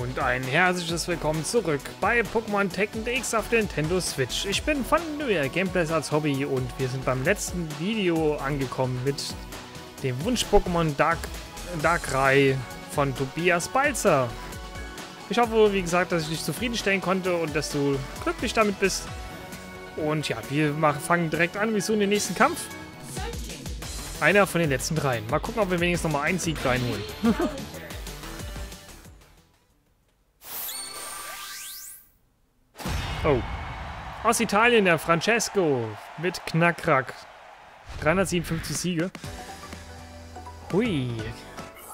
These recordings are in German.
Und ein herzliches Willkommen zurück bei Pokémon Tekken DX auf der Nintendo Switch. Ich bin Von Löher, Gameplays als Hobby, und wir sind beim letzten Video angekommen mit dem Wunsch-Pokémon Darkrai von Tobias Balzer. Ich hoffe, wie gesagt, dass ich dich zufriedenstellen konnte und dass du glücklich damit bist. Und ja, wir fangen direkt an, wir suchen den nächsten Kampf. Einer von den letzten dreien. Mal gucken, ob wir wenigstens nochmal einen Sieg reinholen. Oh. Aus Italien, der Francesco mit Knakrack. 357 Siege. Hui.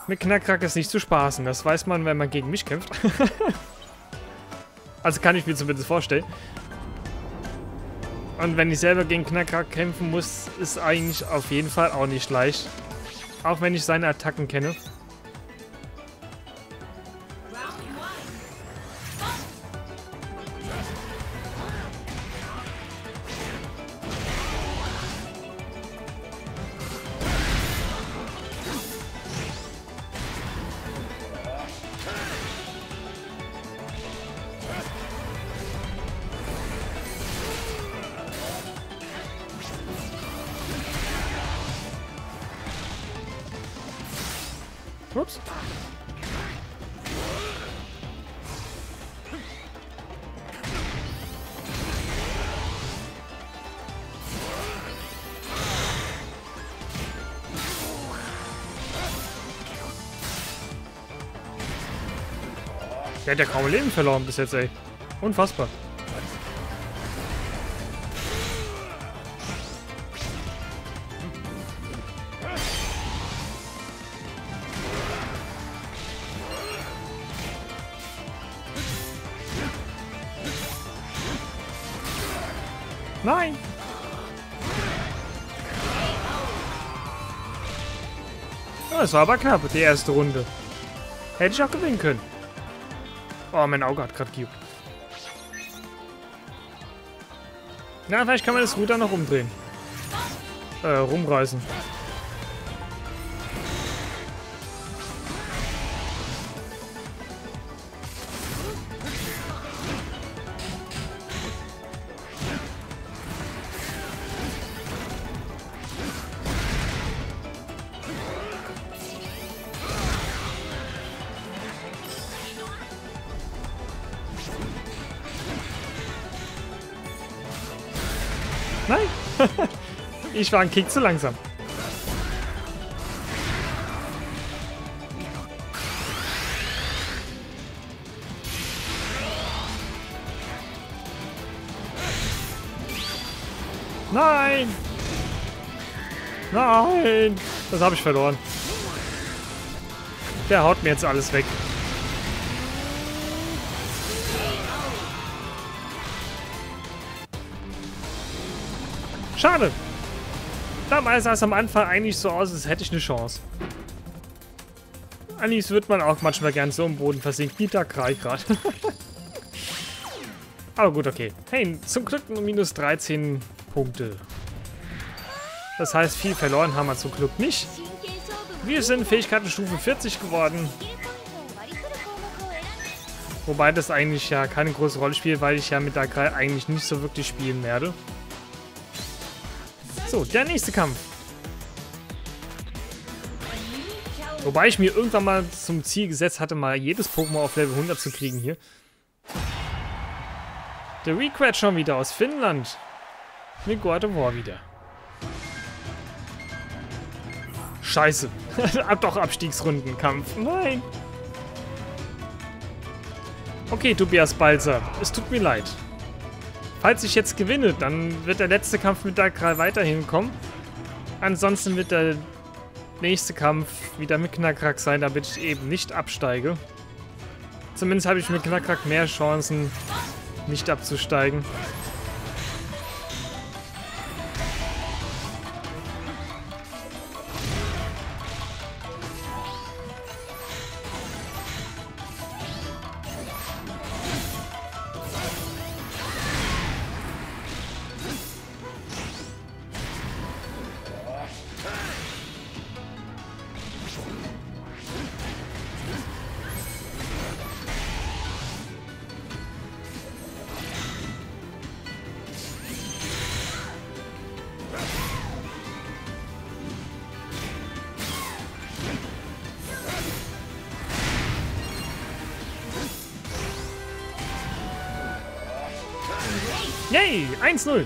Mit Knakrack ist nicht zu spaßen. Das weiß man, wenn man gegen mich kämpft. Also kann ich mir zumindest vorstellen. Und wenn ich selber gegen Knakrack kämpfen muss, ist eigentlich auf jeden Fall auch nicht leicht. Auch wenn ich seine Attacken kenne. Ups. Der hat ja kaum Leben verloren bis jetzt, ey. Unfassbar. Nein! Ja, das war aber knapp, die erste Runde. Hätte ich auch gewinnen können. Oh, mein Auge hat gerade gejuckt. Na, vielleicht kann man das Ruder noch umdrehen. Rumreißen. Nein, ich war ein Kick zu langsam. Nein! Nein! Das habe ich verloren. Der haut mir jetzt alles weg. Schade. Damals sah es am Anfang eigentlich so aus, als hätte ich eine Chance. Eigentlich wird man auch manchmal gern so im Boden versinken. Peter Krei gerade. Aber gut, okay. Hey, zum Glück nur minus 13 Punkte. Das heißt, viel verloren haben wir zum Glück nicht. Wir sind Fähigkeitenstufe 40 geworden. Wobei das eigentlich ja keine große Rolle spielt, weil ich ja mit Darkrai eigentlich nicht so wirklich spielen werde. So, der nächste Kampf. Wobei ich mir irgendwann mal zum Ziel gesetzt hatte, mal jedes Pokémon auf Level 100 zu kriegen hier. Der Knakrack schon wieder aus Finnland. Mit Guardevoir wieder. Scheiße. Doch, Abstiegsrundenkampf. Nein. Okay, Tobias Balzer. Es tut mir leid. Falls ich jetzt gewinne, dann wird der letzte Kampf mit Darkrai weiterhin kommen. Ansonsten wird der nächste Kampf wieder mit Knakrack sein, damit ich eben nicht absteige. Zumindest habe ich mit Knakrack mehr Chancen, nicht abzusteigen. Yay, 1-0.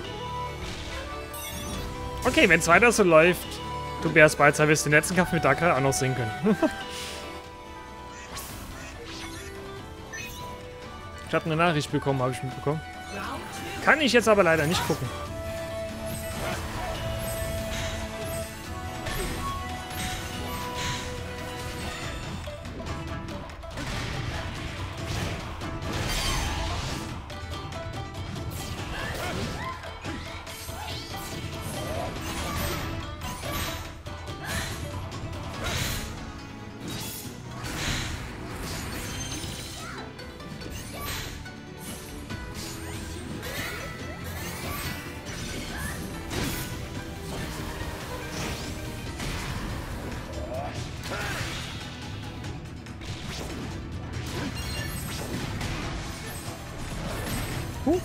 Okay, wenn es weiter so läuft, Tobias Balzer wirst du den letzten Kampf mit Darkrai auch noch sehen können. Ich habe eine Nachricht bekommen, habe ich mitbekommen. Kann ich jetzt aber leider nicht gucken.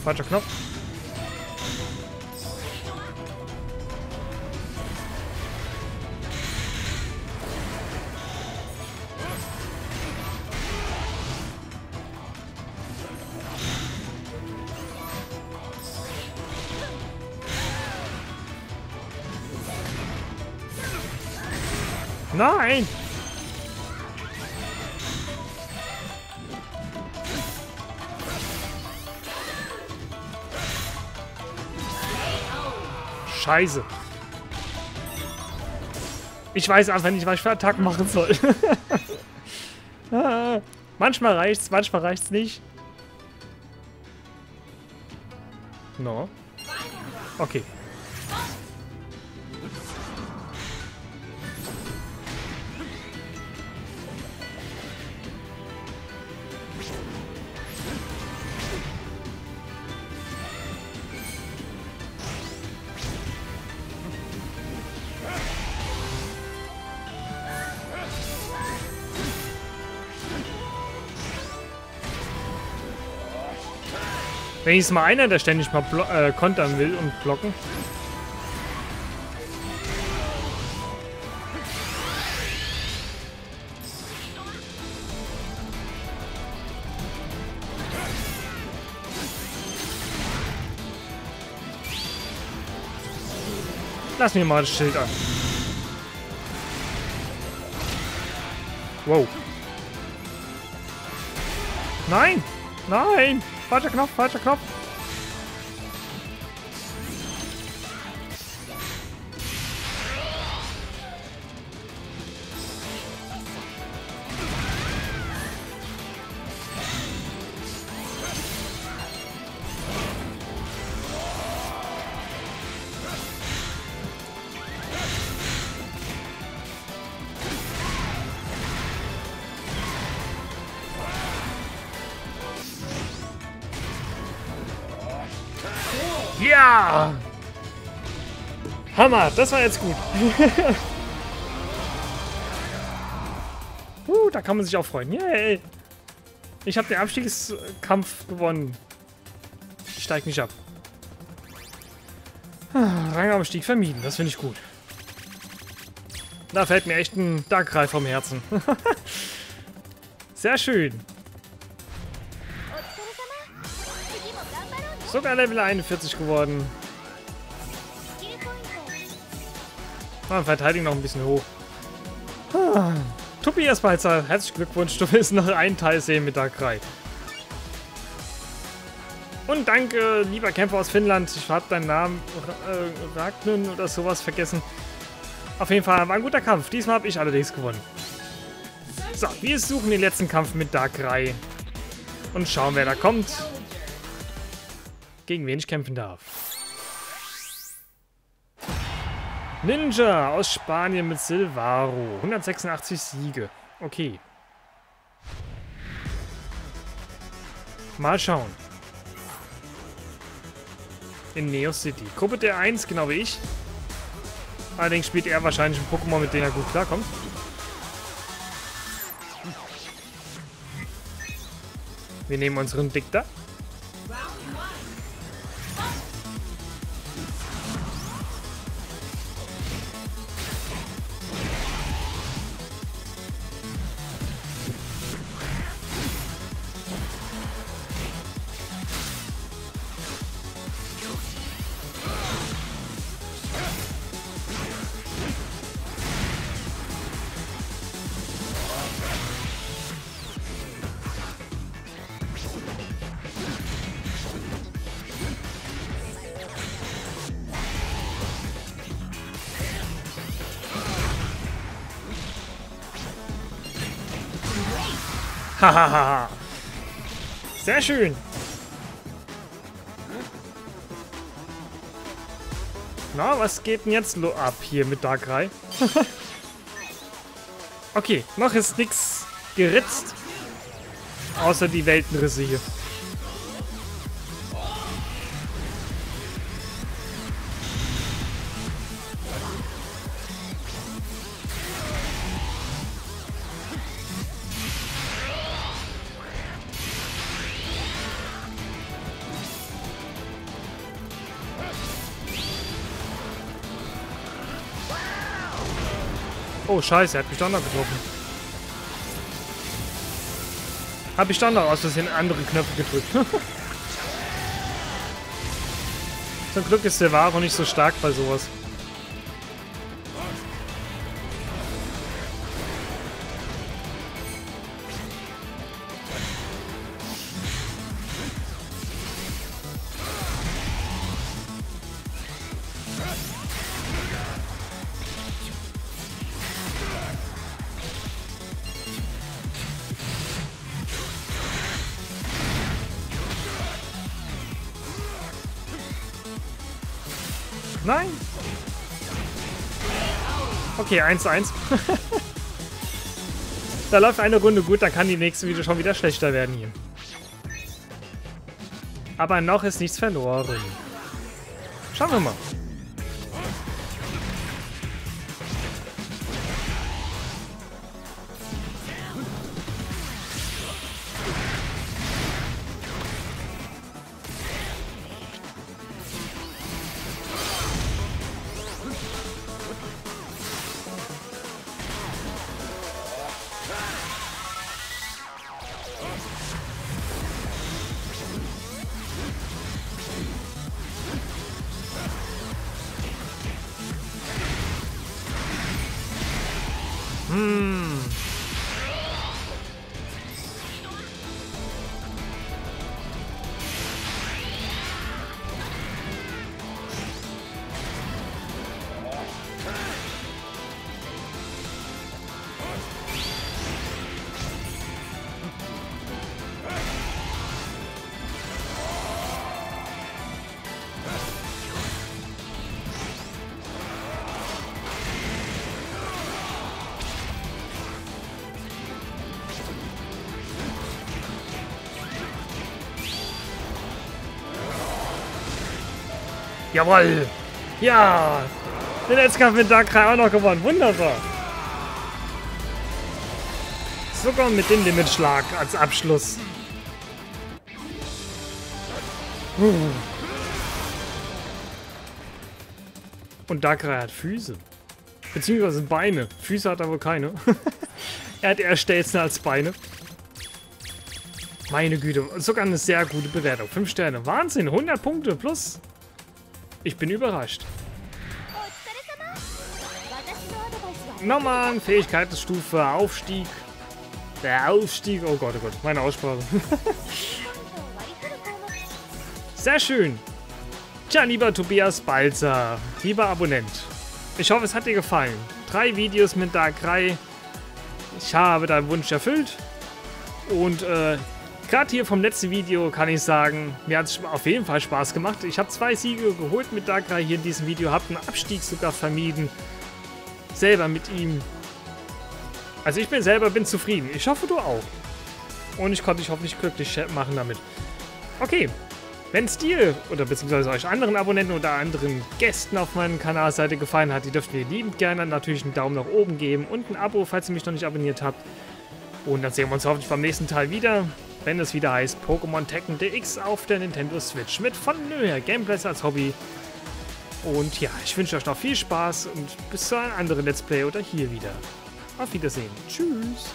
Falscher Knopf. Nein! Scheiße. Ich weiß einfach nicht, was ich für Attacken machen soll. Manchmal reicht's, manchmal reicht's nicht. No. Okay. Wenigstens mal einer, der ständig mal kontern will und blocken. Lass mir mal das Schild an. Wow. Nein! Nein! Falscher Knopf, falscher Knopf. Ja! Hammer, das war jetzt gut. Da kann man sich auch freuen. Yay! Ich habe den Abstiegskampf gewonnen. Ich steig nicht ab. Rangabstieg vermieden, das finde ich gut. Da fällt mir echt ein Darkrai vom Herzen. Sehr schön. Sogar Level 41 geworden. Man verteidigt noch ein bisschen hoch. Tobias Balzer, herzlichen Glückwunsch. Du willst noch einen Teil sehen mit Darkrai. Und danke, lieber Kämpfer aus Finnland. Ich habe deinen Namen Ragnun oder sowas vergessen. Auf jeden Fall war ein guter Kampf. Diesmal habe ich allerdings gewonnen. So, wir suchen den letzten Kampf mit Darkrai. Und schauen, wer da kommt. Gegen wen ich kämpfen darf. Ninja aus Spanien mit Silvarro. 186 Siege. Okay. Mal schauen. In Neo City. Gruppe der 1, genau wie ich. Allerdings spielt er wahrscheinlich ein Pokémon, mit dem er gut klarkommt. Wir nehmen unseren Dicta. Hahaha. Sehr schön. Na, was geht denn jetzt nur ab hier mit Darkrai? Okay, noch ist nichts geritzt. Außer die Weltenrisse hier. Oh, scheiße, er hat mich Standard getroffen. Habe ich Standard aus Versehen andere Knöpfe gedrückt. Zum Glück ist Silvarro nicht so stark bei sowas. Nein! Okay, 1-1. Da läuft eine Runde gut, dann kann die nächste Video schon wieder schlechter werden hier. Aber noch ist nichts verloren. Schauen wir mal. Jawohl! Ja! Den Netzkampf mit Darkrai auch noch gewonnen. Wunderbar! Sogar mit dem Limitschlag als Abschluss. Und Darkrai hat Füße. Beziehungsweise Beine. Füße hat er wohl keine. Er hat eher Stelzen als Beine. Meine Güte, sogar eine sehr gute Bewertung. 5 Sterne. Wahnsinn! 100 Punkte plus. Ich bin überrascht. Nochmal Fähigkeitsstufe, Aufstieg. Der Aufstieg, oh Gott, meine Aussprache. Sehr schön. Tja, lieber Tobias Balzer, lieber Abonnent. Ich hoffe, es hat dir gefallen. 3 Videos mit Darkrai. Ich habe deinen Wunsch erfüllt. Und gerade hier vom letzten Video kann ich sagen, mir hat es auf jeden Fall Spaß gemacht. Ich habe 2 Siege geholt mit Darkrai hier in diesem Video, habe einen Abstieg sogar vermieden. Selber mit ihm. Also ich bin zufrieden. Ich hoffe, du auch. Und ich konnte dich hoffentlich glücklich machen damit. Okay, wenn es dir oder beziehungsweise euch anderen Abonnenten oder anderen Gästen auf meiner Kanalseite gefallen hat, die dürft mir liebend gerne natürlich einen Daumen nach oben geben und ein Abo, falls ihr mich noch nicht abonniert habt. Und dann sehen wir uns hoffentlich beim nächsten Teil wieder. Wenn es wieder heißt Pokémon Tekken DX auf der Nintendo Switch mit Von Löher, Gameplays als Hobby. Und ja, ich wünsche euch noch viel Spaß und bis zu einem anderen Let's Play oder hier wieder. Auf Wiedersehen. Tschüss.